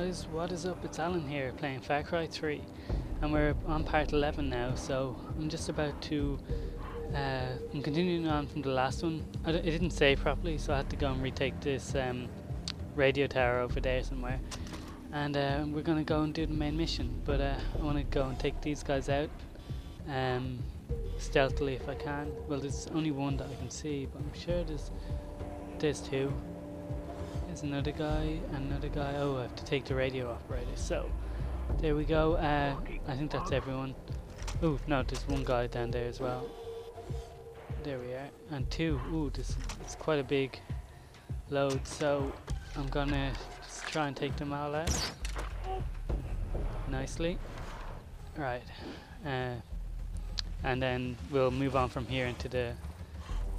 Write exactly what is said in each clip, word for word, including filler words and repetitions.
guys, what is up? It's Alan here playing Far Cry three and we're on part eleven now, so I'm just about to, uh, I'm continuing on from the last one. I, d I didn't save properly, so I had to go and retake this um, radio tower over there somewhere, and uh, we're going to go and do the main mission, but uh, I want to go and take these guys out um, stealthily if I can. Well, there's only one that I can see, but I'm sure there's, there's two. There's another guy, another guy. Oh, I have to take the radio operator. So, there we go. Uh, I think that's everyone. Oh, no, there's one guy down there as well. There we are. And two. Ooh, this it's quite a big load. So, I'm gonna just try and take them all out nicely. Right. Uh, and then we'll move on from here into the.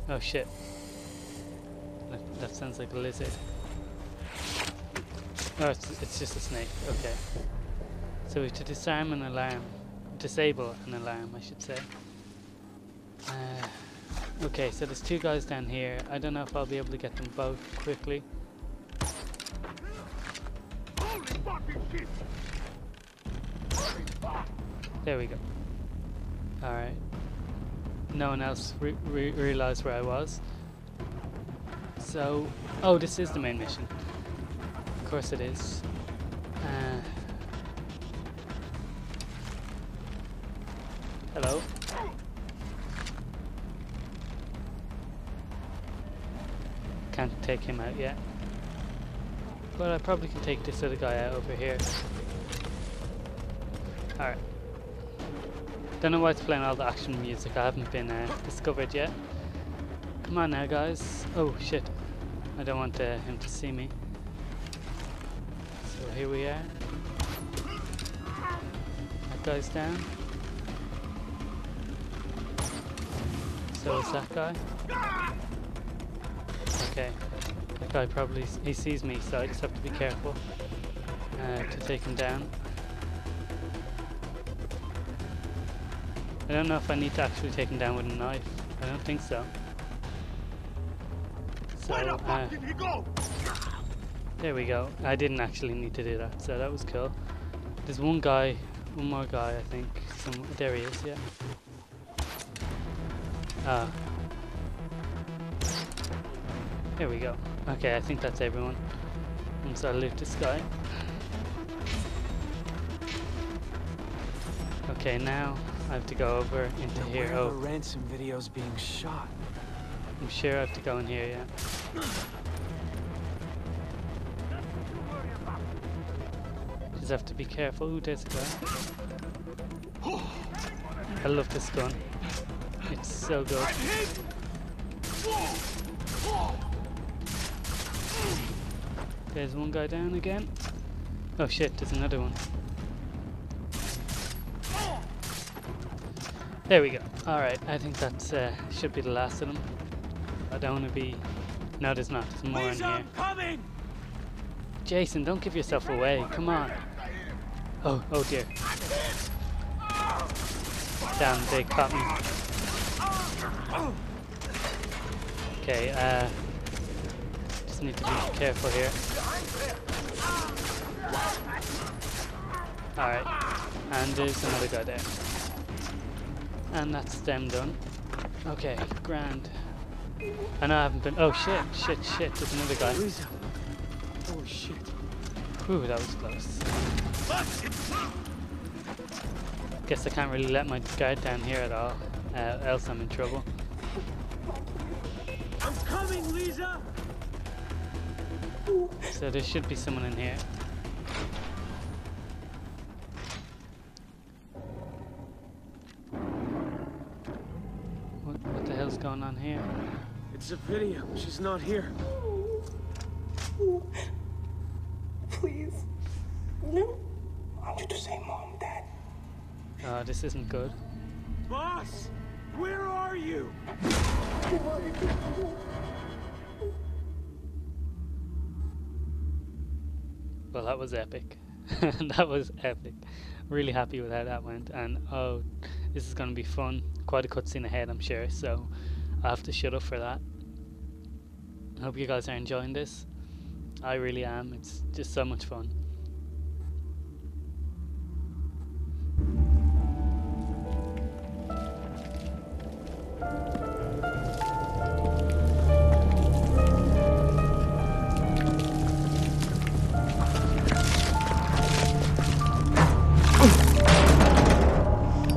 Oh shit. That, that sounds like a lizard. Oh, it's, it's just a snake, okay. So we have to disarm an alarm. Disable an alarm, I should say. Uh, okay, so there's two guys down here. I don't know if I'll be able to get them both quickly. There we go. Alright. No one else re re realized where I was. So, oh, this is the main mission. Of course it is. Uh, hello. Can't take him out yet. But I probably can take this other guy out over here. Alright. Don't know why it's playing all the action music. I haven't been uh, discovered yet. Come on now, guys. Oh shit. I don't want uh, him to see me. So here we are. That guy's down. So is that guy. Okay. That guy probably he sees me, so I just have to be careful uh, to take him down. I don't know if I need to actually take him down with a knife. I don't think so. So, where the fuck did he go? There we go. I didn't actually need to do that, so that was cool. There's one guy, one more guy, I think. Some, there he is, yeah. Ah. There we go. Okay, I think that's everyone. And so I'll loot this guy. Okay, now I have to go over into here. Where are the ransom videos being shot? I'm sure I have to go in here, yeah. Have to be careful. Ooh, there's a guy. I love this gun. It's so good. There's one guy down again. Oh shit, there's another one. There we go. Alright, I think that uh, should be the last of them. I don't want to be... No, there's not. There's more in here. Jason, don't give yourself away. Come on. Oh, oh dear. Damn, they caught me. Okay, uh... just need to be careful here. Alright. And there's another guy there. And that's them done. Okay, grand. I know I haven't been... Oh shit, shit, shit, there's another guy. Oh shit. Ooh, that was close. Guess I can't really let my guard down here at all, uh, else I'm in trouble. I'm coming, Liza. So there should be someone in here. What, what the hell's going on here? It's a video. She's not here. Please, no. I want you to say Mom, Dad. Oh, this isn't good. Vaas, where are you? Well, that was epic. That was epic. Really happy with how that went. And oh, this is going to be fun. Quite a cutscene ahead, I'm sure. So I have to shut up for that. I hope you guys are enjoying this. I really am. It's just so much fun.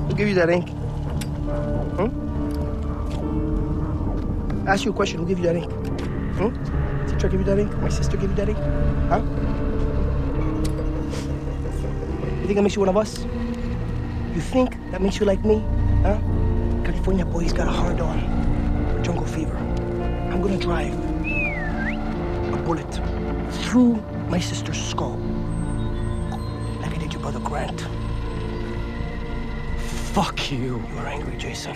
We'll give you that ink. Hmm? Ask you a question, who gave you that ink? Hmm? Citra gave you that ink? My sister gave you that ink? Huh? You think that makes you one of us? You think that makes you like me? Huh? California boy's got a hard on. Jungle fever. I'm gonna drive a bullet through my sister's skull. Like I did your brother Grant. Fuck you. You are angry, Jason.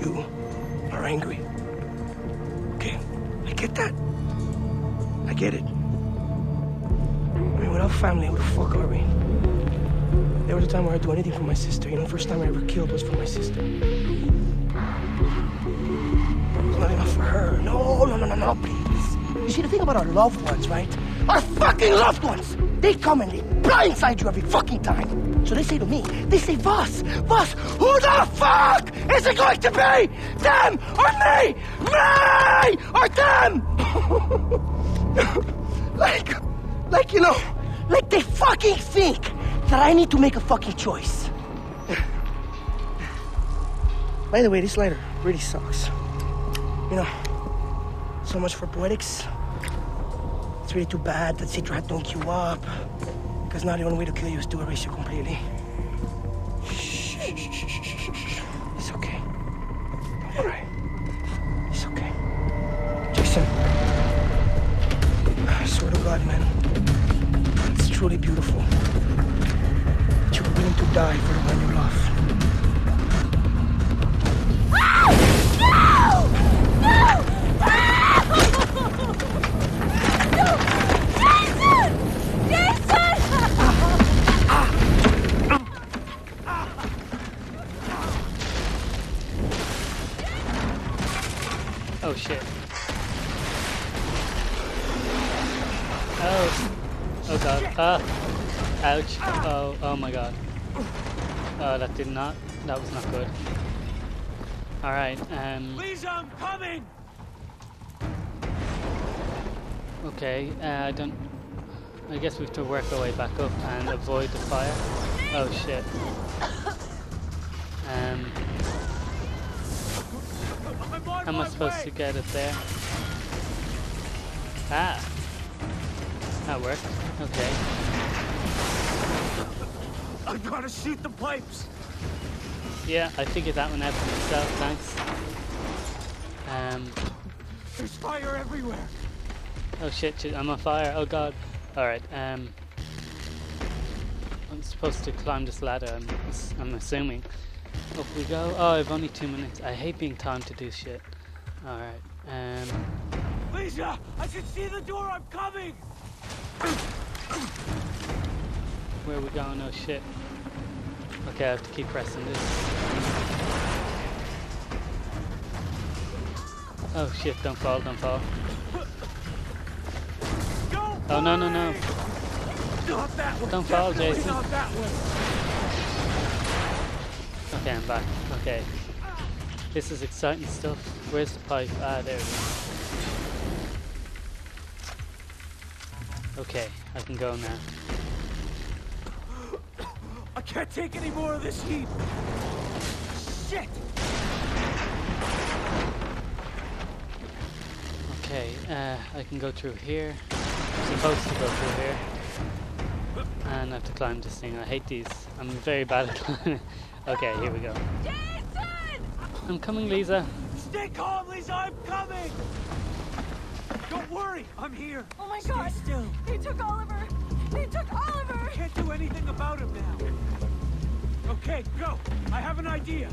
You are angry. Okay? I get that. I get it. Without family, who the fuck are we? There was a time where I'd do anything for my sister. You know, the first time I ever killed was for my sister. Not enough for her. No, no, no, no, no, please. You see, the thing about our loved ones, right? Our fucking loved ones! They come and they blindside you every fucking time. So they say to me, they say, Vaas, Vaas, who the fuck is it going to be? Them or me? Me or them? like, like, you know... Like they fucking think that I need to make a fucking choice. By the way, this lighter really sucks. You know, so much for poetics. It's really too bad that Citra don't queue up. Because now the only way to kill you is to erase you completely. Shh, shh, shh, shh, shh. It's okay. Don't worry. It's okay. Jason. I swear to God, man. Truly beautiful. But you're willing to die for the one you love. No! No! No! No! Jason! Jason! Oh shit. Oh. Oh god. Ah. Ouch. Oh, oh my god. Oh, that did not. That was not good. Alright, um. Liza, I'm coming! Okay, uh, I don't. I guess we have to work our way back up and avoid the fire. Oh shit. Um. How am I supposed to get it there? Ah! That worked. Okay. I gotta shoot the pipes! Yeah, I figured that one out for myself, thanks. Um... There's fire everywhere! Oh shit, shit, I'm on fire, oh god. Alright, um... I'm supposed to climb this ladder, I'm, I'm assuming. Up we go. Oh, I've only two minutes. I hate being timed to do shit. Alright, um... Liza! I can see the door, I'm coming! Where are we going? Oh shit. Okay, I have to keep pressing this. Oh shit, don't fall, don't fall. Oh no, no, no. Not that one. Don't fall, Jason. Not that one. Okay, I'm back. Okay. This is exciting stuff. Where's the pipe? Ah, there it is. Okay, I can go now. I can't take any more of this heat! Shit! Okay, uh, I can go through here. I'm supposed to go through here. And I have to climb this thing. I hate these. I'm very bad at climbing. Okay, here we go. Jason! I'm coming, Liza. Stay calm, Liza! I'm coming! Don't worry, I'm here. Oh my God! Stay still. They took Oliver. They took Oliver. I can't do anything about him now. Okay, go. I have an idea.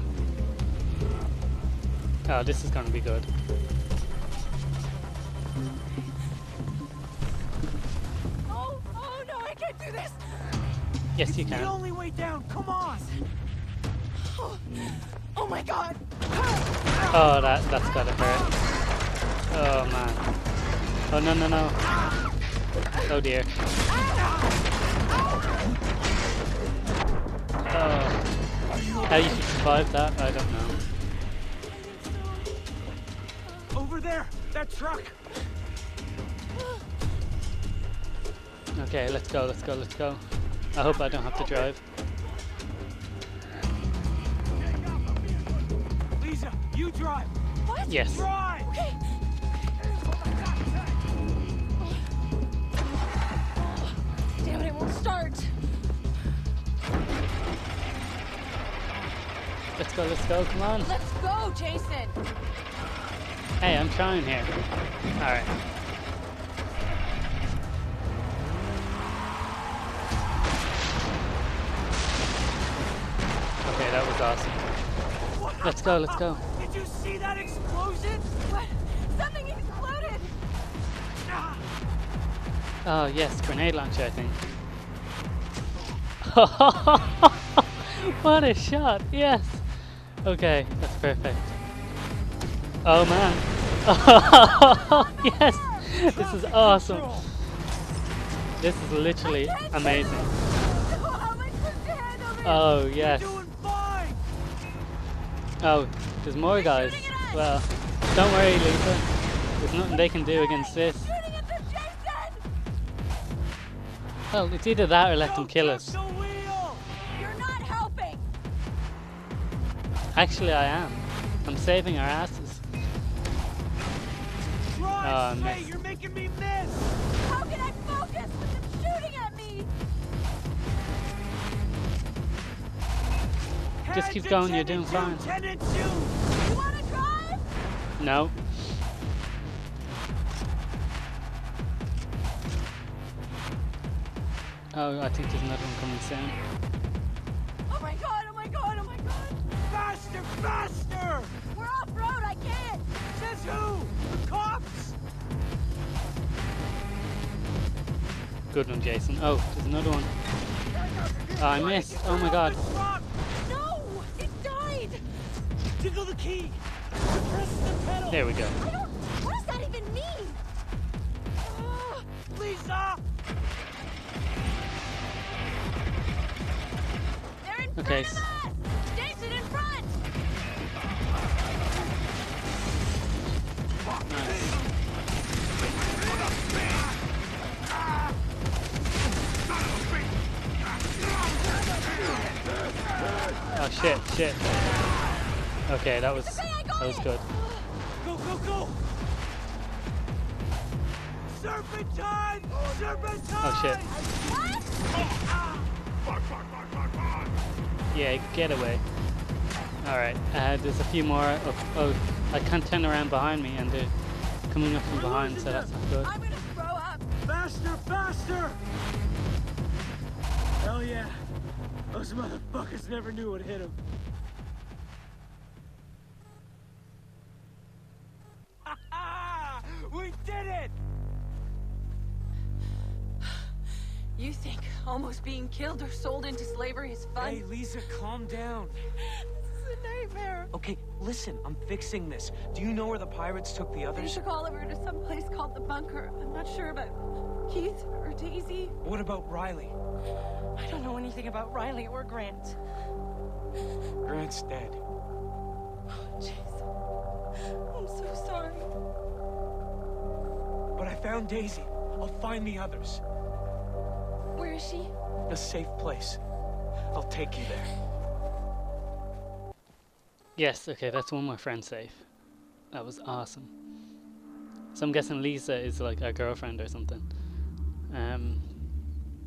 Oh, this is gonna be good. Oh, oh no! I can't do this. Yes, it's you can. It's the only way down. Come on. Oh, oh my God. Oh, that that's gotta hurt. Oh man. Oh no no no. Oh dear. Oh. How you survived that, I don't know. Over there, that truck. Okay, let's go, let's go, let's go. I hope I don't have to drive. Liza, you drive. What? Yes. Drive. Okay. Damn it, it won't start. Let's go, let's go, come on. Let's go, Jason. Hey, I'm trying here. Alright. Okay, that was awesome. Let's go, let's go. Did you see that explosion? What? Something exploded! Oh yes, grenade launcher, I think. What a shot, yes! Okay, that's perfect. Oh man. Oh, yes! This is awesome. This is literally amazing. Oh, yes. Oh, there's more guys. Well, don't worry, Liza. There's nothing they can do against this. Well, it's either that or let them kill us. Actually, I am. I'm saving our asses. Drive, oh, hey, you're making me miss. How can I focus with them shooting at me? Just keep going. You're doing fine. You want to drive? No. Oh, I think there's another one coming soon. Faster! Faster! We're off-road, I can't! Says who? The cops? Good one, Jason. Oh, there's another one. Oh, I missed. Oh my god. No! It died! Tickle the key! Press the pedal! There we go. I don't... What does that even mean? Uh, Liza! They're in okay. front of us! Oh shit, shit. Okay, that was that was good. Go, go, go! Serpentine! Serpentine! Oh shit. What? Yeah, get away. Alright, uh, there's a few more. Oh, oh, I can't turn around behind me, and they're coming up from behind, so that's not good. I'm gonna throw up! Faster, faster! Hell yeah. Those motherfuckers never knew what hit them. We did it! You think almost being killed or sold into slavery is fun? Hey, Liza, calm down. This is a nightmare. Okay, listen, I'm fixing this. Do you know where the pirates took the others? They took Oliver to some place called the bunker. I'm not sure about Keith or Daisy. What about Riley? I don't know anything about Riley or Grant. Grant's dead. Oh, jeez. I'm so sorry. But I found Daisy. I'll find the others. Where is she? A safe place. I'll take you there. Yes, okay, that's one more friend safe. That was awesome. So I'm guessing Liza is like our girlfriend or something. Um...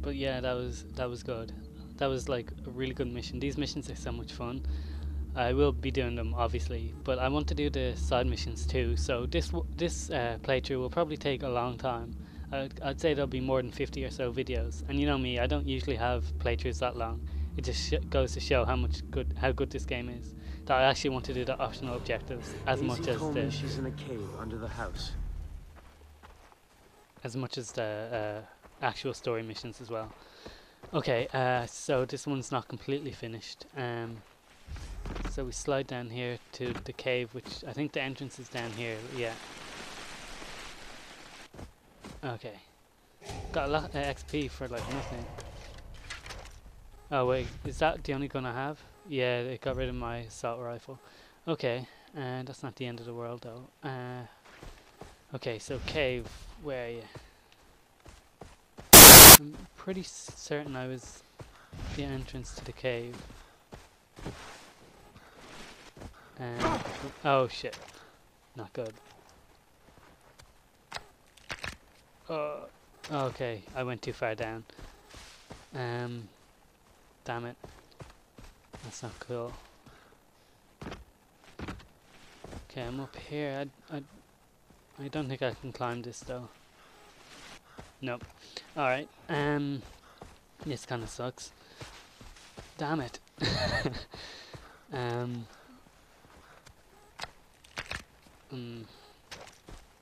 But yeah, that was that was good. That was like a really good mission. These missions are so much fun. I will be doing them obviously, but I want to do the side missions too. So this w this uh, playthrough will probably take a long time. I'd, I'd say there'll be more than fifty or so videos. And you know me, I don't usually have playthroughs that long. It just sh goes to show how much good how good this game is. That I actually want to do the optional objectives as Daisy much as the. She's in a cave under the house. As much as the. Uh, actual story missions as well. Okay, uh, so this one's not completely finished. Um, so we slide down here to the cave, which I think the entrance is down here, yeah. Okay. Got a lot of X P for like nothing. Oh wait, is that the only gun I have? Yeah, it got rid of my assault rifle. Okay, and uh, that's not the end of the world though. Uh, okay, so cave, where are you? I'm pretty certain I was the entrance to the cave. And oh shit, not good. Uh, okay, I went too far down. Um, damn it. That's not cool. Okay, I'm up here. I, I, I don't think I can climb this though. Nope. Alright, um, this kind of sucks. Damn it. um, um,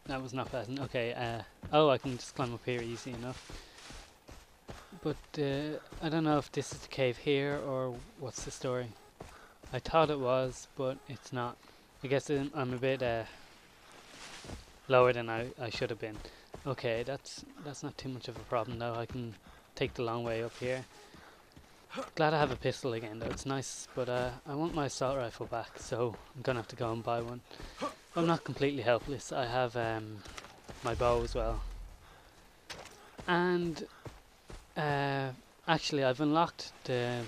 that was not pleasant. Okay, uh, oh, I can just climb up here easy enough. But uh, I don't know if this is the cave here or what's the story. I thought it was, but it's not. I guess I'm a bit uh, lower than I, I should have been. Okay, that's that's not too much of a problem though. I can take the long way up here. Glad I have a pistol again though. It's nice, but uh, I want my assault rifle back, so I'm gonna have to go and buy one. I'm not completely helpless. I have um, my bow as well. And uh, actually, I've unlocked the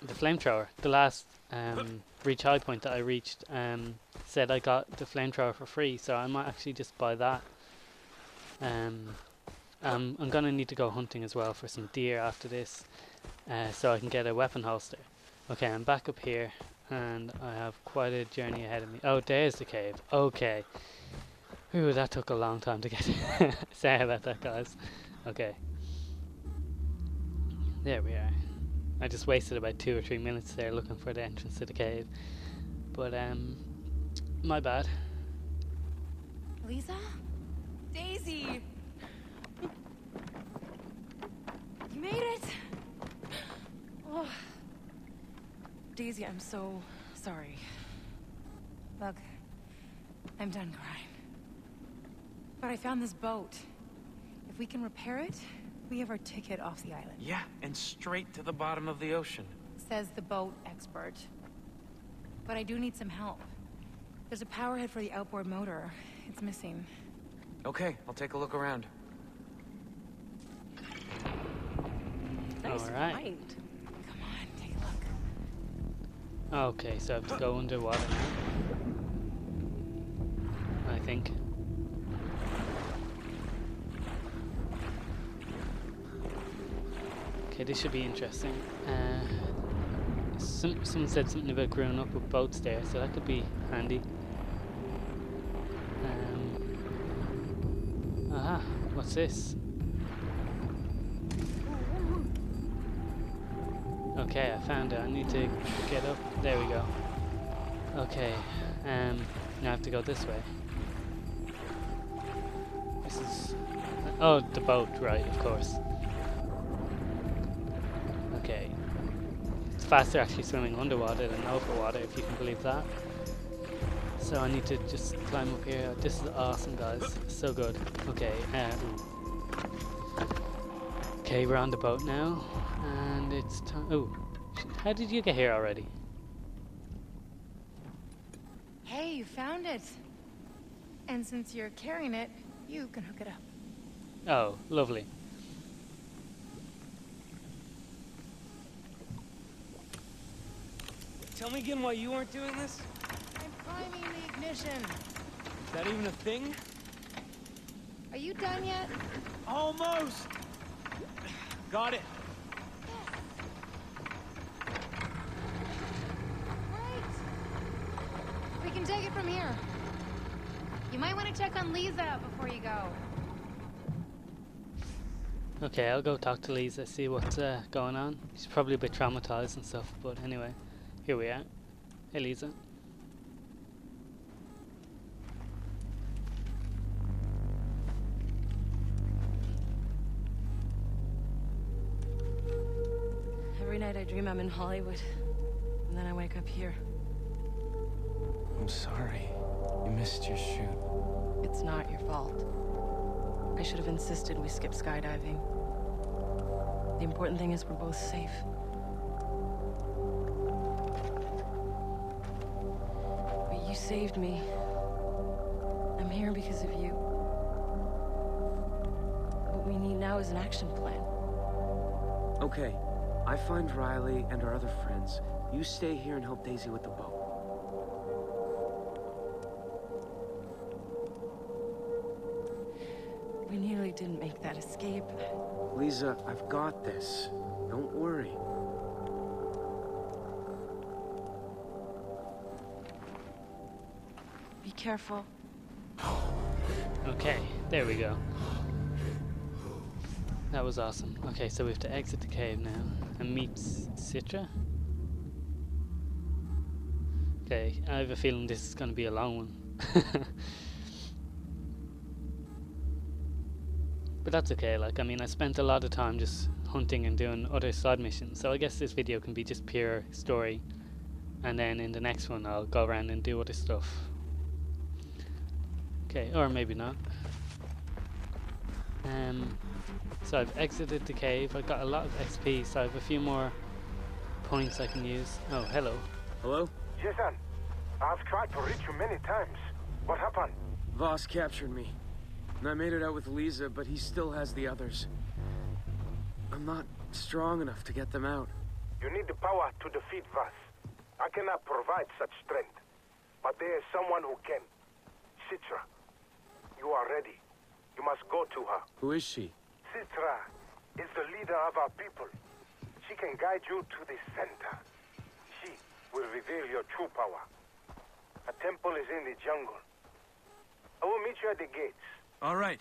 the flamethrower. The last um, reach high point that I reached um, said I got the flamethrower for free, so I might actually just buy that. Um, um, I'm gonna need to go hunting as well for some deer after this, uh, so I can get a weapon holster. Okay, I'm back up here, and I have quite a journey ahead of me. Oh, there's the cave. Okay. Ooh, that took a long time to get in. Sorry about that, guys. Okay. There we are. I just wasted about two or three minutes there looking for the entrance to the cave. But, um, my bad. Liza? Daisy! You made it! Oh. Daisy, I'm so sorry. Look, I'm done crying. But I found this boat. If we can repair it, we have our ticket off the island. Yeah, and straight to the bottom of the ocean. Says the boat expert. But I do need some help. There's a power head for the outboard motor. It's missing. Okay, I'll take a look around. Nice All right. Find. Come on, take a look. Okay, so I have to go underwater now, I think. Okay, this should be interesting. Uh, some, someone said something about growing up with boats there, so that could be handy. Ah, what's this? Okay, I found it. I need to get up. There we go. Okay, um, now I have to go this way. This is... oh, the boat, right, of course. Okay. It's faster actually swimming underwater than over water, if you can believe that. So I need to just climb up here. This is awesome, guys. So good. Okay. Okay, um, we're on the boat now, and it's time. Oh, how did you get here already? Hey, you found it. And since you're carrying it, you can hook it up. Oh, lovely. Tell me again why you aren't doing this. Climbing the ignition. Is that even a thing? Are you done yet? Almost. Got it. Yes. Right. We can take it from here. You might want to check on Liza before you go. Okay, I'll go talk to Liza, see what's uh, going on. She's probably a bit traumatized and stuff, but anyway, here we are. Hey, Liza. Every night I dream I'm in Hollywood, and then I wake up here. I'm sorry. You missed your shoot. It's not your fault. I should have insisted we skip skydiving. The important thing is we're both safe. saved me. I'm here because of you. What we need now is an action plan. Okay. I find Riley and our other friends. You stay here and help Daisy with the boat. We nearly didn't make that escape. Liza, I've got this. Don't worry. Be careful. Okay, there we go. That was awesome. Okay, so we have to exit the cave now and meet Citra. Okay, I have a feeling this is going to be a long one. But that's okay, like, I mean, I spent a lot of time just hunting and doing other side missions, so I guess this video can be just pure story, and then in the next one I'll go around and do other stuff. Okay, or maybe not. Um, so I've exited the cave, I've got a lot of X P, so I have a few more points I can use. Oh, hello. Hello? Jason, I've tried to reach you many times. What happened? Vaas captured me. And I made it out with Liza, but he still has the others. I'm not strong enough to get them out. You need the power to defeat Vaas. I cannot provide such strength. But there is someone who can. Citra. You are ready. You must go to her. Who is she? Citra is the leader of our people. She can guide you to the center. She will reveal your true power. A temple is in the jungle. I will meet you at the gates. All right.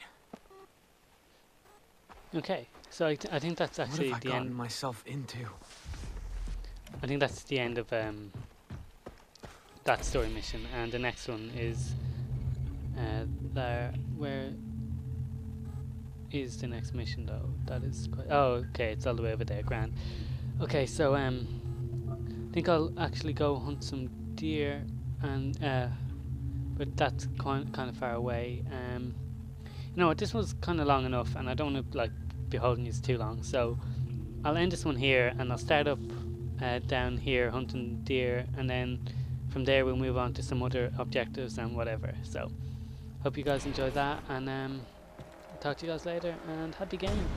Okay, so I, I think that's actually what have I the end. myself into. I think that's the end of um, that story mission, and the next one is uh, there. Where is the next mission though? That is quite. Oh, okay, it's all the way over there, Grant. Okay, so um, I think I'll actually go hunt some deer, and uh, but that's kind kind of far away. Um. No, this was kind of long enough, and I don't want to like be holding this too long, so I'll end this one here, and I'll start up uh, down here hunting deer, and then from there we'll move on to some other objectives and whatever. So hope you guys enjoyed that, and um, talk to you guys later, and happy gaming.